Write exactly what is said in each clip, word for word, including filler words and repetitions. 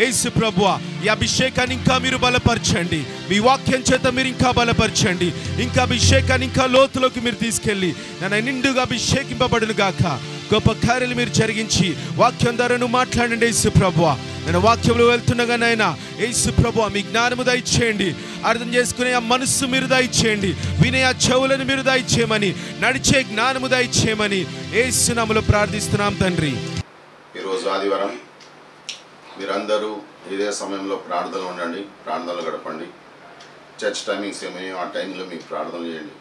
యేసు ప్రభువా, ఈ అభిషేకాన్ని ఇంకా మీరు బలపరచండి, మీ వాక్యం చేత మీరు ఇంకా బలపరచండి, ఇంకా అభిషేకాన్ని ఇంకా లోతులోకి మీరు తీసుకెళ్ళి నన్ను నిండుగా అభిషేకింపబడును గాక. గొప్ప కార్యాలు మీరు జరిగించి వాక్యం ధరను మాట్లాడండి యేసు ప్రభువా. నేను వాక్యంలో వెళ్తుండగా నాయన యేసు ప్రభువా, మీ జ్ఞానము దయచేయండి, అర్థం చేసుకునే ఆ మనస్సు మీరు దయచేయండి, వినే ఆ చెవులను మీరు దయచేయమని, నడిచే జ్ఞానము దయచేయమని యేసు నామములో ప్రార్థిస్తున్నాం తండ్రి. ఈరోజు ఆదివారం, మీరందరూ ఇదే సమయంలో ప్రార్థనలు ఉండండి, ప్రార్థనలు గడపండి. చర్చ్ టైమింగ్స్ ఏమయ్యో ఆ టైంలో మీకు ప్రార్థనలు చేయండి.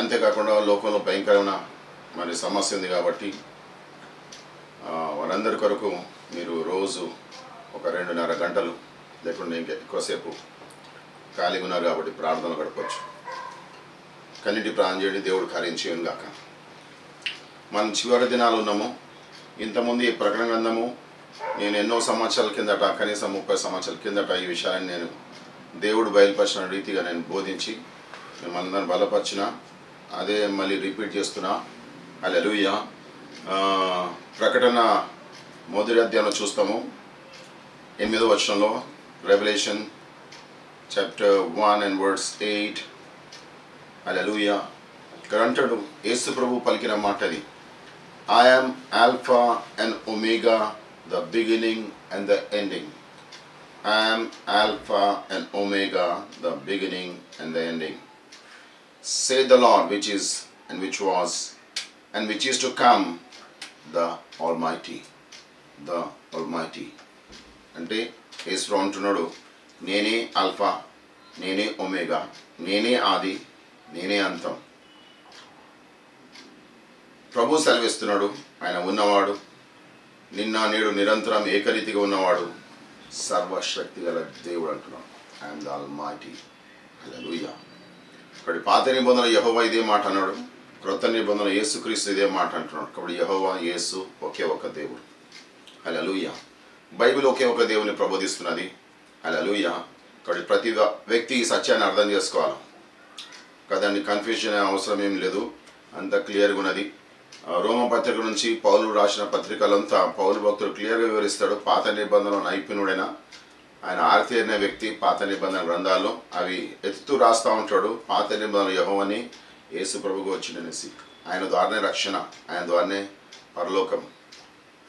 అంతేకాకుండా లోకంలో భయంకరమైన మరి సమస్య ఉంది కాబట్టి వారందరి కొరకు మీరు రోజు ఒక రెండున్నర గంటలు లేకుండా ఇంకా ఎక్కువసేపు ఖాళీగా ఉన్నారు కాబట్టి ప్రార్థనలు గడపవచ్చు. కన్నిటి ప్రార్థన చేయండి, దేవుడు కార్యం గాక. మనం చివరి దినాలు ఉన్నాము. ఇంతకుముందు ఈ ప్రకటన గ్రంథము నేను ఎన్నో సంవత్సరాల కిందట, కనీసం ముప్పై సంవత్సరాల కిందట ఈ విషయాన్ని నేను దేవుడు బయలుపరిచిన రీతిగా నేను బోధించి మిమ్మల్ని బలపరిచిన, అదే మళ్ళీ రిపీట్ చేస్తున్నా. హల్లెలూయా. ప్రకటన మొదటి అధ్యాయంలో చూస్తాము, ఎనిమిదో వచనంలో, revolution chapter one and words eight. హల్లెలూయా. ఇక్కడ అంటాడు యేసు ప్రభు పలికిన మాట అది, I am alpha and omega, the beginning and the ending. I am Alpha and Omega, the beginning and the ending. Say the Lord, which is and which was and which is to come, the Almighty, the Almighty. Ante is from Tunadu, Nene Alpha, Nene Omega, Nene Adi, Nene Antam. Prabhu Salvestunadu, Aina Unnavadu, నిన్న నేడు నిరంతరం ఏకరీతిగా ఉన్నవాడు, సర్వశక్తి గల దేవుడు అంటున్నాం. I'm the almighty. హల్లెలూయా. ఇక్కడ పాత నిబంధనలో యెహోవా ఇదే మాట అన్నాడు, క్రొత్త నిబంధనలో యేసుక్రీస్తు ఇదే మాట అంటున్నాడు. కాబట్టి యెహోవా యేసు ఒకే ఒక దేవుడు. హల్లెలూయా. బైబిల్ ఒకే ఒక దేవుని ప్రబోధిస్తున్నది. హల్లెలూయా. ఇక్కడ ప్రతి వ్యక్తి ఈ సత్యాన్ని అర్థం చేసుకోవాలి కదండి. కన్ఫ్యూజన్ అవసరం ఏం లేదు, అంత క్లియర్గా ఉన్నది. రోమ పత్రిక నుంచి పౌలు రాసిన పత్రికలంతా పౌలు భక్తుడు క్లియర్గా వివరిస్తాడు. పాత నిబంధన నైపుణ్యుడైన ఆయన ఆరితేరిన వ్యక్తి. పాత నిబంధన గ్రంథాల్లో అవి ఎత్తుతూ రాస్తూ ఉంటాడు. పాత నిబంధన యెహోవాని యేసు ప్రభువుగా వచ్చిందనేసి, ఆయన ద్వారానే రక్షణ, ఆయన ద్వారానే పరలోకం.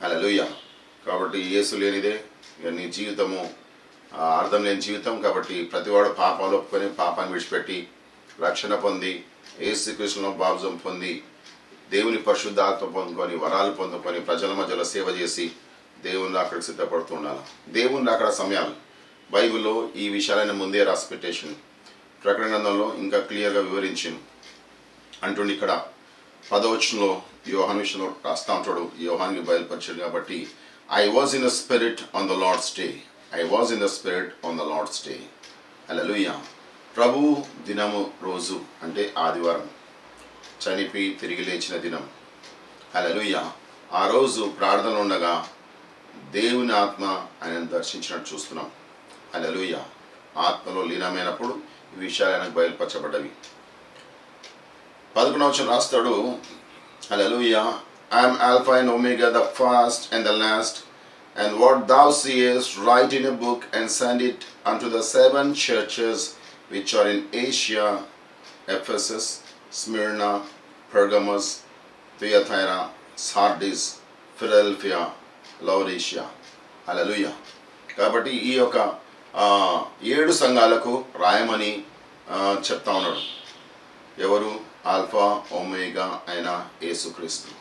హల్లెలూయా. కాబట్టి యేసు లేనిదే నీ జీవితము అర్థం లేని జీవితం. కాబట్టి ప్రతివాడు పాపాలు ఒప్పుకొని పాపాన్ని విడిచిపెట్టి రక్షణ పొంది యేసుక్రీస్తులో బాప్తిసం పొంది దేవుని పరిశుద్ధాత్మ పొందుకొని వరాలు పొందుకొని ప్రజల మధ్యలో సేవ చేసి దేవుని అక్కడ సిద్ధపడుతూ ఉండాలి. దేవుని అక్కడ సమయాలు బైబిల్లో ఈ విషయాలను ముందే రాసి పెట్టేసి ప్రకటన గ్రంథంలో ఇంకా క్లియర్గా వివరించాను అంటుండి. ఇక్కడ పదవచనంలో యోహాను విషయంలో రాస్తా ఉంటాడు, యోహానికి బయలుపరిచాడు కాబట్టి, I was in the spirit on the Lord's day, I was in the spirit on the Lord's day. హల్లెలూయా. ప్రభు దినము రోజు అంటే ఆదివారం, చనిపి తిరిగి లేచిన దినం. హల్లెలూయా. ఆ రోజు ప్రార్థన ఉండగా దేవుని ఆత్మ ఆయనను దర్శించినట్టు చూస్తున్నాం. హల్లెలూయా. ఆత్మలో లీనమైనప్పుడు ఈ విషయాలు ఆయనకు బయలుపరచబడ్డవి. పదకొండవ వచనం రాస్తాడు. హల్లెలూయా. I'm alpha and omega, the first and the last, and what thou seest write in a book and send it unto the seven churches which are in Asia, Ephesus, Smyrna, Pergamos, Thyatira, Sardis, Philadelphia, Laodicea. హల్లెలూయా. కాబట్టి ఈ యొక్క ఏడు సంఘాలకు రాయమని చెప్తా ఉన్నాడు. ఎవరు? Alpha omega అయిన యేసుక్రీస్తు,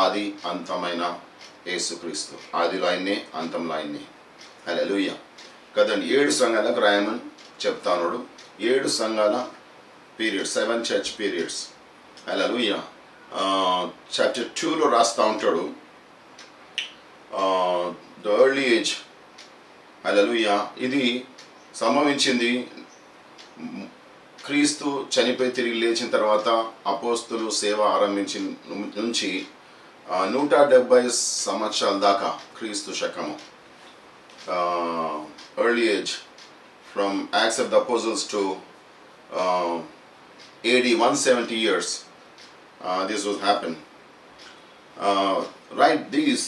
ఆది అంతమైన యేసుక్రీస్తు. ఆది లైన్నే, అంతం లైన్నే. హల్లెలూయా. కదండి, ఏడు సంఘాలకు రాయమని చెప్తా ఉన్నాడు. ఏడు సంఘాల పీరియడ్, సెవెన్ చర్చ్ పీరియడ్స్. హల్లెలూయా. చాప్టర్ టూలో రాస్తూ ఉంటాడు, ద ఎర్లీ ఏజ్. హల్లెలూయా. ఇది సంభవించింది క్రీస్తు చనిపోయి తిరిగి లేచిన తర్వాత అపోస్తులు సేవ ఆరంభించి నుంచి నూట డెబ్బై సంవత్సరాల దాకా క్రీస్తు శకము. Early age from Acts of the apostles to A D one hundred seventy years uh, this was happened. Uh, write these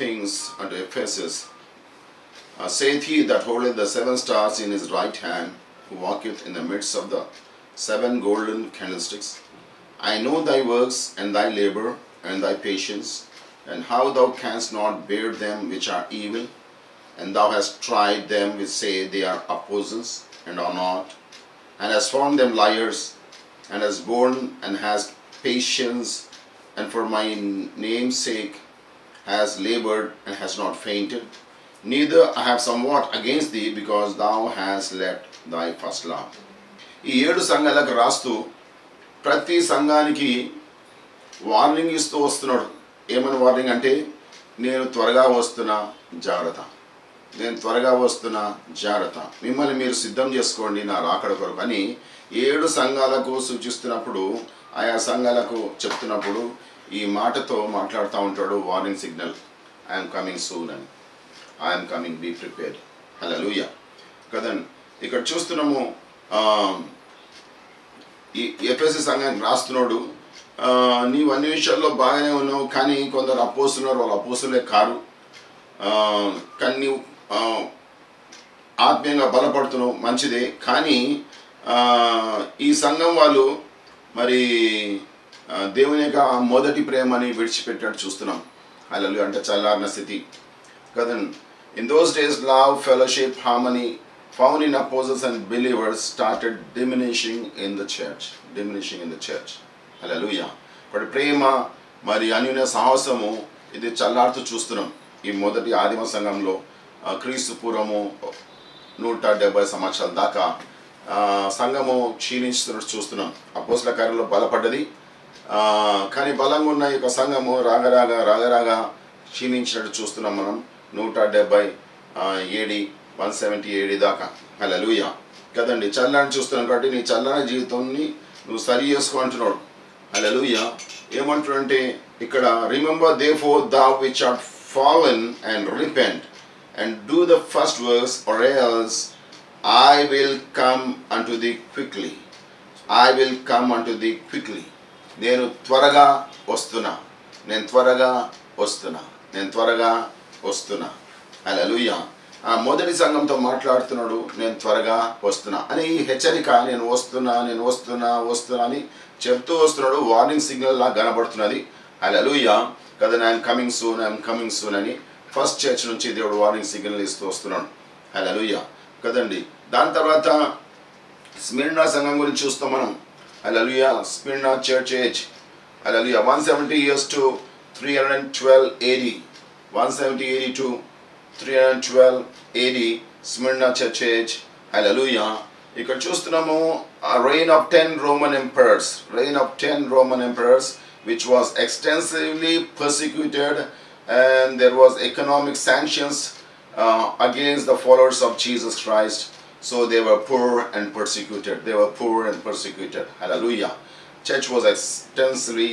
things unto Ephesus, Uh, saith he that holdeth the seven stars in his right hand, who walketh in the midst of the seven golden candlesticks. I know thy works, and thy labour, and thy patience, and how thou canst not bear them which are evil, and thou hast tried them which say they are opposers, and are not, and hast found them liars, and hast borne, and hast patience, and for my name's sake hast laboured, and hast not fainted. Neither I have somewhat against thee, because thou hast left thy first love. ఈ ఏడు సంఘాలకు రాస్తూ ప్రతి సంఘానికి warning ఇస్తూ వస్తున్నాడు. ఏమైనా warning అంటే, నేను త్వరగా వస్తున్నా జాగ్రత్త, నేను త్వరగా వస్తున్నా జాగ్రత్త, మిమ్మల్ని మీరు సిద్ధం చేసుకోండి నా రాకడ కొరకు అని ఏడు సంఘాలకు సూచిస్తున్నప్పుడు, ఆయా సంఘాలకు చెప్తున్నప్పుడు ఈ మాటతో మాట్లాడుతూ ఉంటాడు, warning signal. I'm coming soon అని, ఐఎమ్ కమింగ్, బీ ప్రిపేర్డ్. హల్లెలూయా కదండి. ఇక్కడ చూస్తున్నాము ఈ ఎఫెసీ సంఘానికి రాస్తున్నాడు, నీవు అన్ని విషయాల్లో బాగానే ఉన్నావు, కానీ కొందరు అపోస్తున్నారు, వాళ్ళు అపోస్తులే కారు, కానీ నీవు ఆత్మీయంగా బలపడుతున్నావు, మంచిదే. కానీ ఈ సంఘం వాళ్ళు మరి దేవుని యొక్క మొదటి ప్రేమని విడిచిపెట్టాడు చూస్తున్నాం. హల్లెలూయా. అంటే చల్లారిన స్థితి కదండి. In those days love, fellowship, harmony found in apostles and believers started diminishing in the church. Diminishing in the church. Hallelujah. But prema, mari anyunya sahasamu, idi challarthu chustunnam. Ee modati adima sangamlo, Kristu puramu నూట డెబ్బై సంవత్సరాల దాకా సంఘము క్షీణిస్తున్నట్టు చూస్తున్నాం. అపోస్తుల కార్యంలో బలపడ్డది, కానీ బలంగా ఉన్న యొక్క సంఘము రాగరాగా రాగరాగా క్షీణించినట్టు చూస్తున్నాం మనం. నూట డెబ్బై ఏడి వన్ సెవెంటీ ఏడు దాకా. హల్లెలూయా కదండి. చల్లని చూస్తున్నాను కాబట్టి నీ చల్లని జీవితాన్ని నువ్వు సరి చేసుకో అంటున్నాడు. హల్లెలూయా. ఏమంటున్నాడు అంటే ఇక్కడ, remember therefore the which are fallen and repent and do the first works or else I will come unto thee quickly. I will come unto thee quickly. నేను త్వరగా వస్తున్నా, నేను త్వరగా వస్తున్నా, నేను త్వరగా వస్తున్నా. హల్లెలూయా. ఆ మొదటి సంఘంతో మాట్లాడుతున్నాడు, నేను త్వరగా వస్తున్నా అని ఈ హెచ్చరిక, నేను వస్తున్నా, నేను వస్తున్నా, వస్తున్నా అని చెప్తూ వస్తున్నాడు. వార్నింగ్ సిగ్నల్ లా కనబడుతున్నది. హల్లెలూయా కదా. I'm coming soon, I'm coming soon అని ఫస్ట్ చర్చ్ నుంచి దేవుడు వార్నింగ్ సిగ్నల్ ఇస్తూ వస్తున్నాడు. హల్లెలూయా కదండి. దాని తర్వాత స్మిర్నా సంఘం గురించి చూస్తాం మనం. హల్లెలూయా. Smyrna church age. Hallelujah. One seventy years to three hundred and twelve AD one seventy AD to three hundred and twelve AD Smyrna church age. Hallelujah. ఇక్కడ చూస్తున్నాము reign of ten Roman emperors, reign of ten Roman emperors, which was extensively persecuted, and there was economic sanctions uh, against the followers of Jesus Christ. So they were poor and persecuted. They were poor and persecuted. Hallelujah. Church was extensively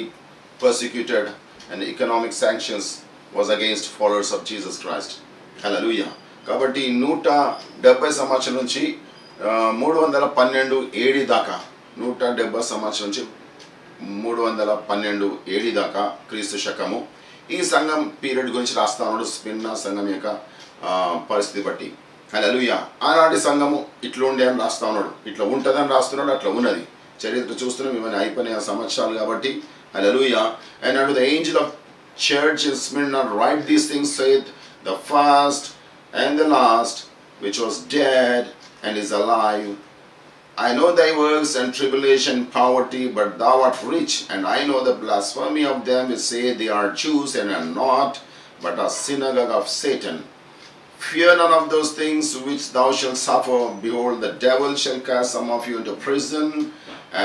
persecuted, and economic sanctions was against followers of Jesus Christ. హల్లెలూయా. కాబట్టి నూట డెబ్బై సంవత్సరం నుంచి మూడు వందల పన్నెండు AD దాకా, నూట డెబ్బై సంవత్సరం నుంచి మూడు వందల పన్నెండు ఏడి దాకా క్రీస్తు శకము ఈ సంఘం పీరియడ్ గురించి రాస్తా ఉన్నాడు, స్మిర్నా సంఘం యొక్క పరిస్థితి బట్టి. హల్లెలూయా. ఆనాటి సంఘము ఇట్లుండే అని రాస్తా ఉన్నాడు, ఇట్లా ఉంటుందని రాస్తున్నాడు, అట్లా ఉన్నది చరిత్ర చూస్తున్నాం, ఇవన్నీ అయిపోయిన సంవత్సరాలు కాబట్టి. హల్లెలూయా. And and the angel of church in Smyrna write these things saith the first and the last, which was dead and is alive. I know thy works and tribulation, poverty, but thou art rich, and I know the blasphemy of them which say they are Jews and are not, but are synagogue of Satan. Fear none of those things which thou shalt suffer. Behold, the devil shall cast some of you into prison,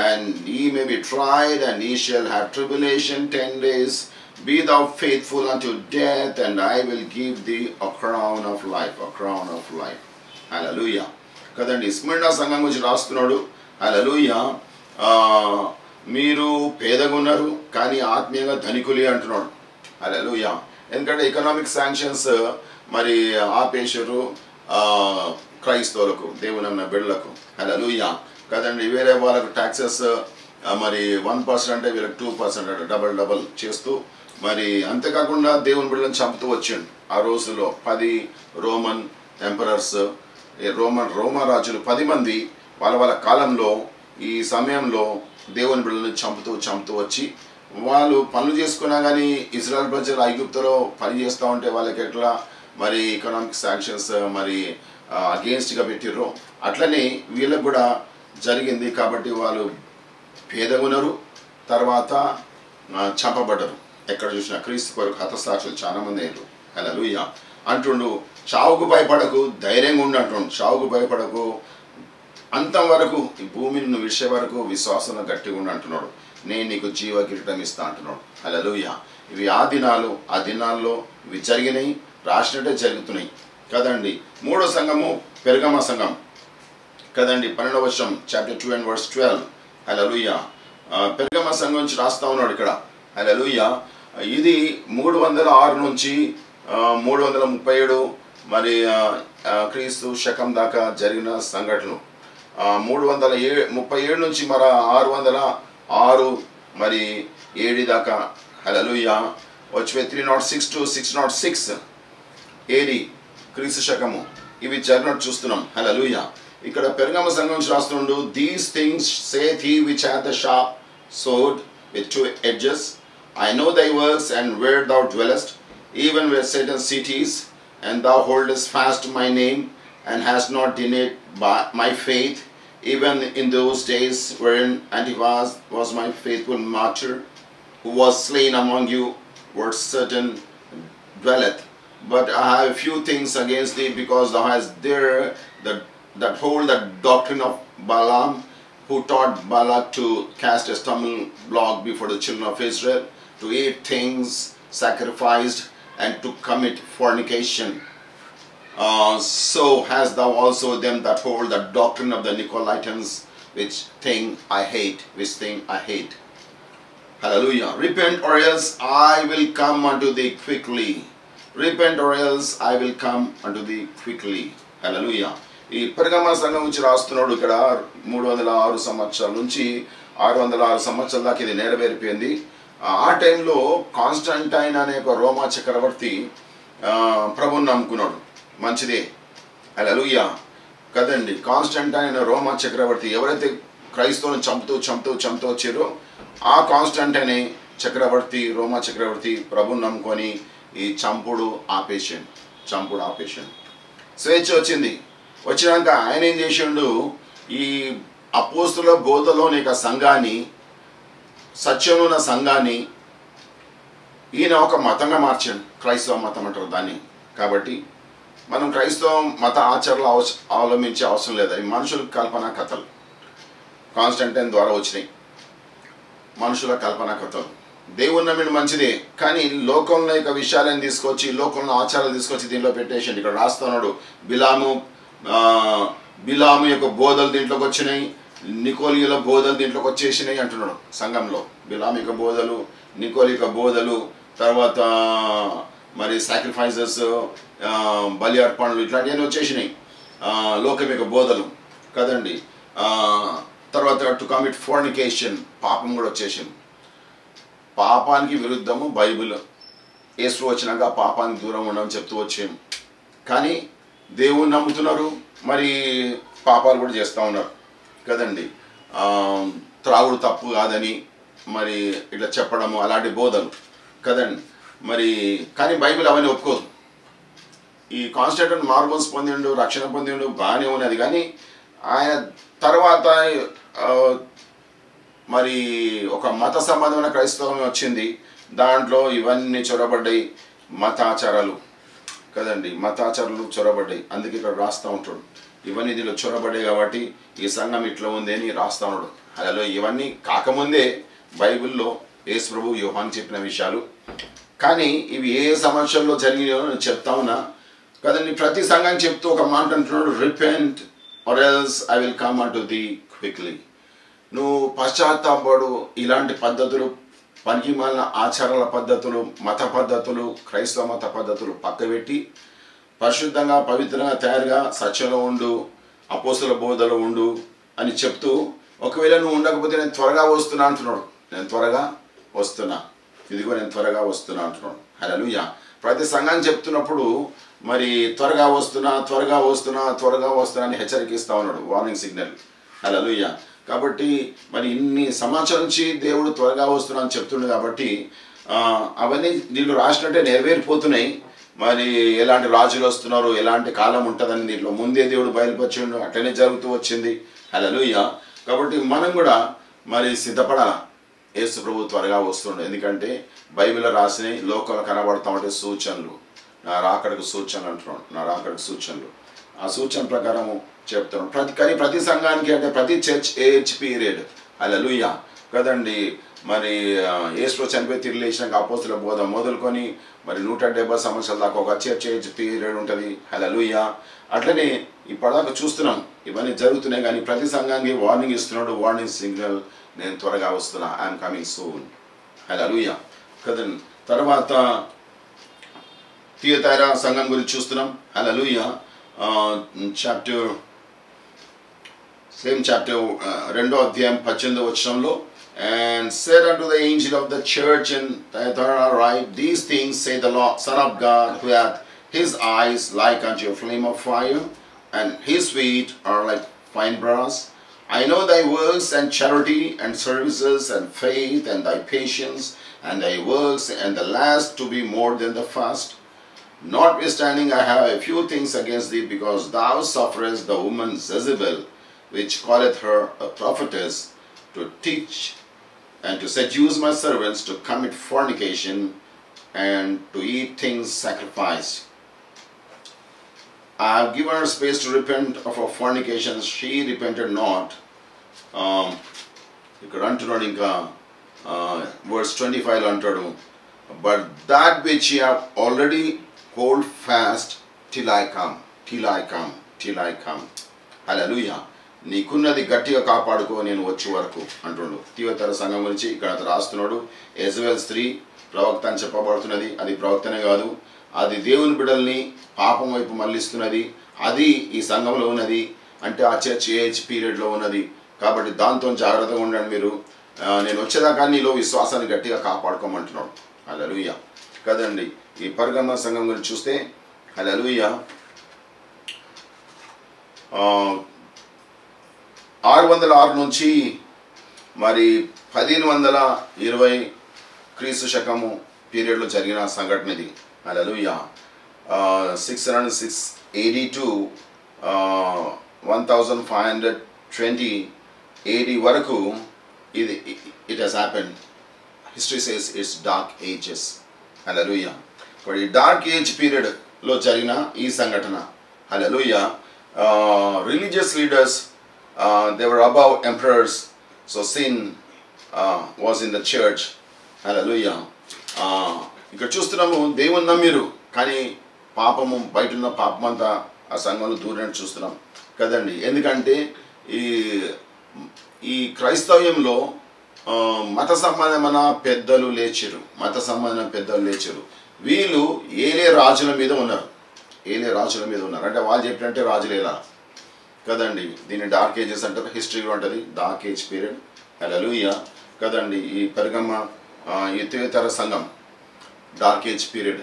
and ye may be tried, and ye shall have tribulation ten days. Be thou faithful unto death, and I will give thee a crown of life, a crown of life. Hallelujah. కదండి. Smyrna సంఘం గురించి రాస్తున్నాడు. హల్లెలూయా. మీరు పేదగా ఉన్నారు, కానీ ఆత్మీయంగా ధనికులే అంటున్నాడు. హల్లెలూయా. ఎందుకంటే ఎకనామిక్ శాంక్షన్స్ మరి ఆపేశారు క్రైస్తవులకు, దేవునన్న బిడ్డలకు. హల్లెలూయా కదండి. వేరే వాళ్ళకు ట్యాక్సెస్ మరి వన్ పర్సెంట్ అంటే వీళ్ళకి టూ పర్సెంట్ అంటే డబల్ డబల్ చేస్తూ, మరి అంతేకాకుండా దేవుని బిడ్డలను చంపుతూ వచ్చిండు. ఆ రోజుల్లో పది Roman emperors, Roman Roma Rajulu Padimandi, Valavala Kalamlo, E Samyamlo, Devon Bill Champutu Chamtuachi, Walu Panujas Kunagani, Israel Budget, Aiguptoro, Panujas County Valaketla, Mari economic sanctions, Mari against Gabitiro, Atlani, Vila Buddha, Jarigindi Kabati Walu, Peda Gunaru, Tarvata, Champa Butter, Ekadusha Chris, Katasakh, Chanamanelu, Hallelujah. Antundu, Shaugu Padaku, Dairangunatun, Shaugu Padaku, Antavaraku, Boomin Vishavaku, Visasana Gatigunantuno, Neniku Jiva Kirtamistantuno, Hallelujah. Ivi Adinalu, Adinalo, Vicharigini, Rashnata Jarutuni, Kadandi, Mudo Sangamu, Pergama Sangam, Kadandi, Panadavasham, chapter two and verse twelve, Hallelujah. Pergama Sangam Rastaun Rikada, Hallelujah. Idi Mudwandala Arnunchi. three thirty-seven Mari Kristu Shakam Daka Jarina Sangatanu three thirty-seven nunchi mara six oh six Mari seven Daka Hallelujah Ochve three oh six to six oh six A D Kristu Shakamu Ivi Jarna Chustunam Hallelujah Ikkada Pergama Sangam Rastundu These things saith he which hath the sharp sword with two edges I know thy works and where thou dwellest even where Satan's seat is, and thou holdest fast my name, and hast not denied my faith, even in those days wherein Antipas was my faithful martyr, who was slain among you, where Satan dwelleth. But I have few things against thee, because thou hast there that, that hold the doctrine of Balaam, who taught Balak to cast a stumbling block before the children of Israel, to eat things sacrificed, and to commit fornication. Uh, so hast thou also them that hold the doctrine of the Nicolaitans, which thing I hate, which thing I hate. Hallelujah. Repent or else I will come unto thee quickly. Repent or else I will come unto thee quickly. Hallelujah. I Pergama Sangam nunchi rastunnadu ikkada three oh six samvatsaralu nunchi six oh six samvatsaralu daaka idi nerveripindi. ఆ time లో Constantine అనే ఒక రోమా చక్రవర్తి ప్రభువుని నమ్ముకున్నాడు మంచిదే హల్లెలూయా కదండి Constantine అనే రోమా చక్రవర్తి ఎవరైతే క్రైస్తవులను చంపుతూ చంపుతూ చంపుతూ వచ్చారో ఆ కాన్స్టంటైన్ చక్రవర్తి రోమా చక్రవర్తి ప్రభువుని నమ్ముకొని ఈ చంపుడు ఆపేషన్ చంపుడు ఆపేషన్ స్వేచ్ఛ వచ్చింది వచ్చినాక ఆయన ఏం చేసిండు ఈ అపోస్తుల బోధలోని ఒక సంఘాన్ని సత్యంలో ఉన్న సంఘాన్ని ఈయన ఒక మతంగా మార్చాడు క్రైస్తవ మతం అంటారు దాన్ని కాబట్టి మనం క్రైస్తవ మత ఆచరణ అవలంబించే అవసరం లేదు అవి మనుషుల కల్పనా కథలు కాన్స్టంటైన్ ద్వారా వచ్చినాయి మనుషుల కల్పనా కథలు దేవుని నమ్మిన మంచిదే కానీ లోకంలో యొక్క విషయాలను తీసుకొచ్చి లోకంలో ఆచారాలు తీసుకొచ్చి దీంట్లో పెట్టేసాడు ఇక్కడ రాస్తున్నాడు బిలాము బిలాము యొక్క బోధలు దీంట్లోకి వచ్చినాయి నికోలియుల బోధలు దీంట్లోకి వచ్చేసినాయి అంటున్నాడు సంఘంలో బిలామిక బోధలు నికోలిక బోధలు తర్వాత మరి సాక్రిఫైసెస్ బలి అర్పణలు ఇట్లాంటివన్నీ వచ్చేసినాయి లోకమిక బోధలు కదండి తర్వాత టు కమిట్ ఫోర్నికేషన్ పాపం కూడా వచ్చేసింది పాపానికి విరుద్ధము బైబిల్ యేసు వచ్చినాక పాపానికి దూరం ఉండమని చెప్తూ వచ్చాము కానీ దేవుని నమ్ముతున్నారు మరి పాపాలు కూడా చేస్తూ ఉన్నారు కదండి త్రాగుడు తప్పు కాదని మరి ఇట్లా చెప్పడము అలాంటి బోధలు కదండి మరి కానీ బైబిల్ అవన్నీ ఒప్పుకోదు ఈ కాన్స్టంటైన్ మార్గోన్స్ పొందిండు రక్షణ పొందిండు బాగానే ఉన్నది కానీ ఆయన తర్వాత మరి ఒక మత సంబంధమైన క్రైస్తవం వచ్చింది దాంట్లో ఇవన్నీ చొరబడ్డాయి మతాచారాలు కదండి మతాచారాలు చొరబడ్డాయి అందుకే ఇక్కడ రాస్తూ ఉంటాడు ఇవన్నీ దీనిలో చొరబడే కాబట్టి ఈ సంఘం ఇట్లా ఉంది అని రాస్తా ఉన్నాడు అలా ఇవన్నీ కాకముందే బైబిల్లో యేసు ప్రభువు యోహాను చెప్పిన విషయాలు కానీ ఇవి ఏ సమస్యల్లో జరిగినాయో నేను చెప్తా ఉన్నా కదండి ప్రతి సంఘం చెప్తూ ఒక మాట అంటున్నాడు repent or else I will come unto thee quickly నువ్వు పశ్చాత్తాపడు ఇలాంటి పద్ధతులు పనికి మాలిన ఆచారాల పద్ధతులు మత పద్ధతులు క్రైస్తవ మత పద్ధతులు పక్కబెట్టి పరిశుద్ధంగా పవిత్రంగా తయారుగా సత్యంలో ఉండు అపోస్తుల బోధలో ఉండు అని చెప్తూ ఒకవేళ నువ్వు ఉండకపోతే నేను త్వరగా వస్తున్నా అంటున్నాడు నేను త్వరగా వస్తున్నా ఇదిగో నేను త్వరగా వస్తున్నా అంటున్నాను. హల్లెలూయా. ప్రతి సంఘం చెప్తున్నప్పుడు మరి త్వరగా వస్తున్నా త్వరగా వస్తున్నా త్వరగా వస్తున్నా అని హెచ్చరికిస్తూ ఉన్నాడు, వార్నింగ్ సిగ్నల్. హల్లెలూయా. కాబట్టి మరి ఇన్ని సంవత్సరం నుంచి దేవుడు త్వరగా వస్తున్నా అని చెప్తున్నాడు కాబట్టి అవన్నీ దీంట్లో రాసినట్టే నెరవేరిపోతున్నాయి. మరి ఎలాంటి రాజులు వస్తున్నారు, ఎలాంటి కాలం ఉంటుందని దీంట్లో ముందే దేవుడు బయలుపరిచిండు, అట్లనే జరుగుతూ వచ్చింది. హల్లెలూయా. కాబట్టి మనం కూడా మరి సిద్ధపడాల, యేసు ప్రభు త్వరగా వస్తుండే. ఎందుకంటే బైబిల్లో రాసినవి లోకంలో కనబడతా ఉంటే సూచనలు, నా రాకడకు సూచనలు అంటున్నాడు, నా రాకడకు సూచనలు, ఆ సూచన ప్రకారము చెప్తున్నాడు. ప్రతి కానీ ప్రతి సంఘానికి అంటే ప్రతి చర్చ్ ఏజ్ పీరియడ్. హల్లెలూయా కదండి. మరి యేసు చనిపోయి తిరిగి లేచినాక అపోస్తుల బోధ మొదలుకొని మరి నూట డెబ్బై సంవత్సరాల దాకా ఒక చర్చ్ ఏజ్ పీరియడ్ ఉంటుంది. హల్లెలూయా. అట్లనే ఇప్పటిదాకా చూస్తున్నాం ఇవన్నీ జరుగుతున్నాయి, కానీ ప్రతి సంఘానికి వార్నింగ్ ఇస్తున్నాడు, వార్నింగ్ సిగ్నల్, నేను త్వరగా వస్తున్నా, ఐఎమ్ కమింగ్ సూన్. హల్లెలూయా కదండి. తర్వాత తియతైర సంఘం గురించి చూస్తున్నాం. హల్లెలూయా. చాప్టర్ సేమ్ చాప్టర్ రెండో అధ్యాయం పద్దెనిమిదో వచనంలో, and said unto the angel of the church in Thyatira, write these things, say the Lord, Son of God, who hath his eyes like unto a flame of fire, and his feet are like fine brass. I know thy works and charity and services and faith and thy patience and thy works, and the last to be more than the first. Notwithstanding, I have a few things against thee, because thou sufferest the woman Jezebel, which calleth her a prophetess, to teach and to seduce my servants to commit fornication and to eat things sacrificed. I have given her space to repent of her fornication. She repented not. Um, ఇక్కడ అంటున్నాడు ఇంకా verse twenty ఫైవ్లో అంటాడు, but that which you have already hold fast till I come till I come till I come. హల్లెలూయా. నీకున్నది గట్టిగా కాపాడుకో నేను వచ్చే వరకు అంటున్నాడు. తీవ్రతర సంఘం గురించి ఇక్కడ అతను రాస్తున్నాడు. యెజబెల్ స్త్రీ ప్రవక్త అని చెప్పబడుతున్నది, అది ప్రవక్తనే కాదు, అది దేవుని బిడ్డల్ని పాపం వైపు మళ్ళిస్తున్నది, అది ఈ సంఘంలో ఉన్నది, అంటే ఆ చర్చ్ ఏజ్ పీరియడ్లో ఉన్నది. కాబట్టి దాంతో జాగ్రత్తగా ఉండండి మీరు, నేను వచ్చేదాకా నీలో విశ్వాసాన్ని గట్టిగా కాపాడుకోమంటున్నాడు. హల్లెలూయా కదండి. ఈ పరిగణ సంఘం గురించి చూస్తే, హల్లెలూయా, ఆరు వందల ఆరు నుంచి మరి పదిహేను వందల ఇరవై క్రీస్తు శకము పీరియడ్లో జరిగిన సంఘటన ఇది. హల్లెలూయా. Six hundred six eighty to one thousand five hundred twenty eighty వరకు ఇది it has happen. History says it's dark ages. హల్లెలూయా. ఇప్పుడు ఈ డార్క్ ఏజ్ పీరియడ్లో జరిగిన ఈ సంఘటన, హల్లెలూయా, religious leaders, Uh, they were above emperors, so sin uh, was in the church. Hallelujah. ఇక్కడ చూస్తున్నాము, దేవుని నమ్మిరు కానీ పాపము, బయట ఉన్న పాపం అంతా ఆ సంఘంలో దూరం చూస్తున్నాం కదండి. ఎందుకంటే ఈ ఈ క్రైస్తవ్యంలో మత సంబంధమైన పెద్దలు లేచిరు, మత సంబంధమైన పెద్దలు లేచిరు. వీళ్ళు ఏలే రాజుల మీద ఉన్నారు, ఏలే రాజుల మీద ఉన్నారు అంటే వాళ్ళు చెప్పినట్టే రాజులేలా కదండి. దీన్ని డార్క్ ఏజెస్ అంటారు, హిస్టరీలో ఉంటుంది డార్క్ ఏజ్ పీరియడ్. హల్లెలూయా కదండి. ఈ పరిగమ ఇతర సంఘం డార్క్ ఏజ్ పీరియడ్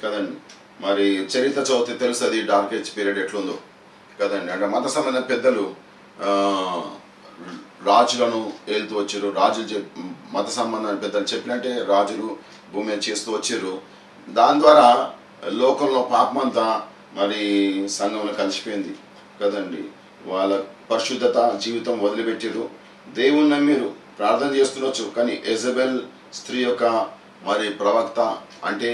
కదండి. మరి చరిత్ర చదివితే తెలుస్తుంది డార్క్ ఏజ్ పీరియడ్ ఎట్లుందో కదండి. అంటే మత సంబంధమైన పెద్దలు రాజులను ఏలుతూ వచ్చారు, రాజులు చె మత సంబంధమైన పెద్దలు చెప్పినట్టే రాజులు భూమి చేస్తూ వచ్చారు. దాని ద్వారా లోకంలో పాపమంతా మరి సంఘంలో కలిసిపోయింది కదండి. వాళ్ళ పరిశుద్ధత జీవితం వదిలిపెట్టారు, దేవుని నమ్మిరు, ప్రార్థన చేస్తుండొచ్చు, కానీ యెజబెల్ స్త్రీ యొక్క మరి ప్రవక్త అంటే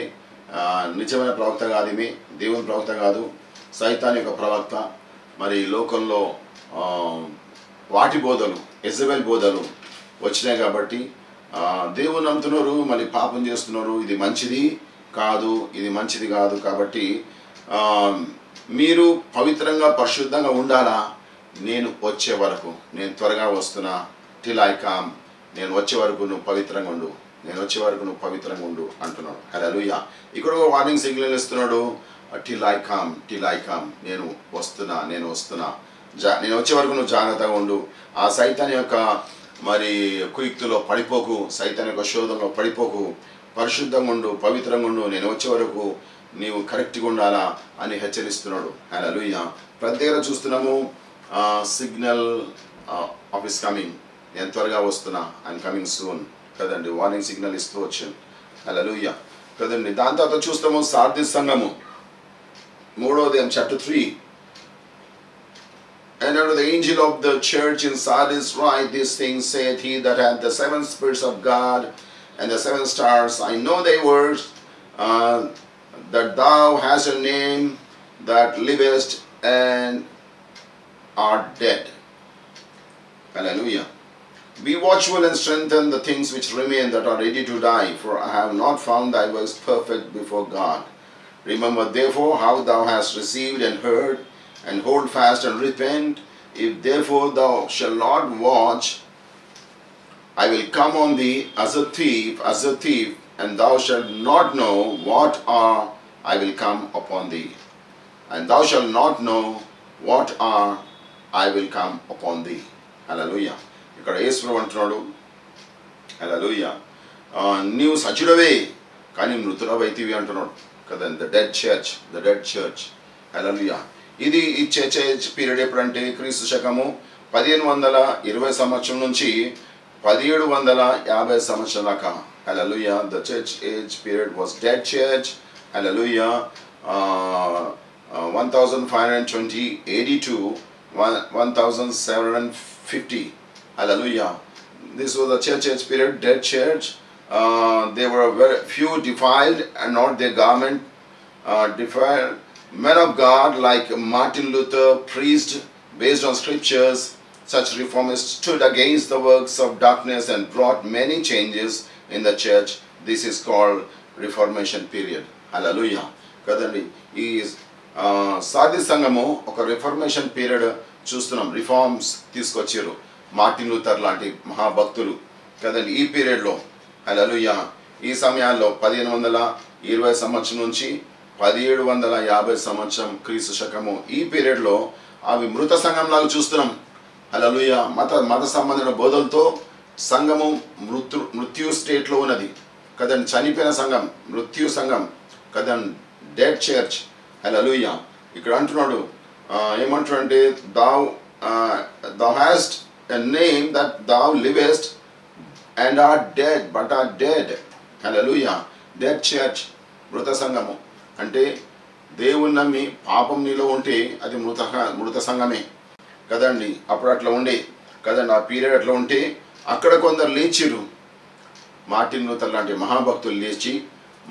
నిజమైన ప్రవక్త కాదు, ఏమి దేవుని ప్రవక్త కాదు, సైతాన్ యొక్క ప్రవక్త. మరి లోకంలో వాటి బోధలు, యెజబెల్ బోధలు వచ్చినాయి కాబట్టి దేవుని నమ్ముతున్నారు, మళ్ళీ పాపం చేస్తున్నారు. ఇది మంచిది కాదు, ఇది మంచిది కాదు. కాబట్టి మీరు పవిత్రంగా పరిశుద్ధంగా ఉండాలా, నేను వచ్చే వరకు, నేను త్వరగా వస్తున్నా టిల్ ఐ కమ్, నేను వచ్చే వరకు నువ్వు పవిత్రంగా ఉండు, నేను వచ్చే వరకు నువ్వు పవిత్రంగా ఉండు అంటున్నాడు. హల్లెలూయా. ఇక్కడ ఒక వార్నింగ్ సిగ్నల్ ఇస్తున్నాడు, till I come till I come, నేను వస్తున్నా నేను వస్తున్నా జా నేను వచ్చే వరకు నువ్వు జాగ్రత్తగా ఉండు, ఆ సైతాన్ యొక్క మరి కుయుక్తులో పడిపోకు, సైతాన్ యొక్క శోధంలో పడిపోకు, పరిశుద్ధంగా ఉండు, పవిత్రంగా ఉండు, నేను వచ్చే వరకు నీవు కరెక్ట్గా ఉండాలా అని హెచ్చరిస్తున్నాడు. హల్లెలూయా. ప్రతి దగ్గర చూస్తున్నాము సిగ్నల్ ఆఫ్ ఇస్ కమింగ్, నేను త్వరగా వస్తున్నా, ఐఎమ్ కమింగ్ సూన్ కదండి, వార్నింగ్ సిగ్నల్ ఇస్తూ వచ్చాను. హల్లెలూయా కదండి. దాని తర్వాత చూస్తాము సార్దిస్ సంఘము మూడోది chapter three. And unto the angel of the church in Sardis write, these things saith he that hath the seven spirits of God and the seven stars. I know thy works, uh, that thou hast a name, that livest and art dead. Hallelujah. Be watchful and strengthen the things which remain that are ready to die, for I have not found thy works perfect before God. Remember therefore how thou hast received and heard, and hold fast and repent. If therefore thou shalt not watch, I will come on thee as a thief, as a thief, and thou shalt not know what hour I will come upon thee. And thou shalt not know what hour I will come upon thee. Hallelujah. ఇక్కడ యేసుప్రభువు అంటున్నాడు. Hallelujah. నీవు సజీవుడవే కానీ మృతులవైతివి అంటున్నాడు కదండి. The dead church, the dead church. Hallelujah. ఇది ఈ church period ఎప్పుడంటే క్రీస్తు శకము పదిహేను వందల ఇరవై సంవత్సరం నుంచి పదిహేడు వందల యాభై సంవత్సరం దాకా. హల్లెలూయా. The church age period was dead church. హల్లెలూయా. One thousand five hundred twenty eighty to one one thousand seven hundred fifty. హల్లెలూయా. This was the church age period, dead church. They were very few defiled and not their garment defiled. Men of God like Martin Luther preached based on scriptures. Such reformers stood against the works of darkness and brought many changes in the church. This is called Reformation period. Hallelujah. కదండి. ఈ Sardis సంఘము ఒక reformation period చూస్తున్నాం. Reforms తీసుకొచ్చారు Martin Luther లాంటి మహాభక్తులు కదండి ఈ పీరియడ్లో. హల్లెలూయా. ఈ సమయాల్లో పదిహేను వందల ఇరవై సంవత్సరం నుంచి పదిహేడు వందల యాభై సంవత్సరం క్రీస్తు శకము ఈ పీరియడ్లో అవి మృత సంఘంలాగా చూస్తున్నాం. హల్లెలూయా. మత మత సంబంధమైన బోధలతో సంఘము మృత్యు మృత్యు స్టేట్లో ఉన్నది కదండి. చనిపోయిన సంఘం, మృత్యు సంఘం కదండి, డెడ్ చర్చ్. హల్లెలూయా. ఇక్కడ అంటున్నాడు ఏమంటున్నాడు అంటే thou the hast a name that thou livest and art dead but art dead. హల్లెలూయా. డెడ్ చర్చ్, మృత సంఘము అంటే దేవుని నమ్మి పాపం నీలో ఉంటే అది మృత మృత సంఘమే కదండి. అప్పుడు అట్లా ఉండే కదండి ఆ పీరియడ్ అట్లా ఉంటే అక్కడ కొందరు లేచిరు, మార్టిన్ లూథర్ లాంటి మహాభక్తులు లేచి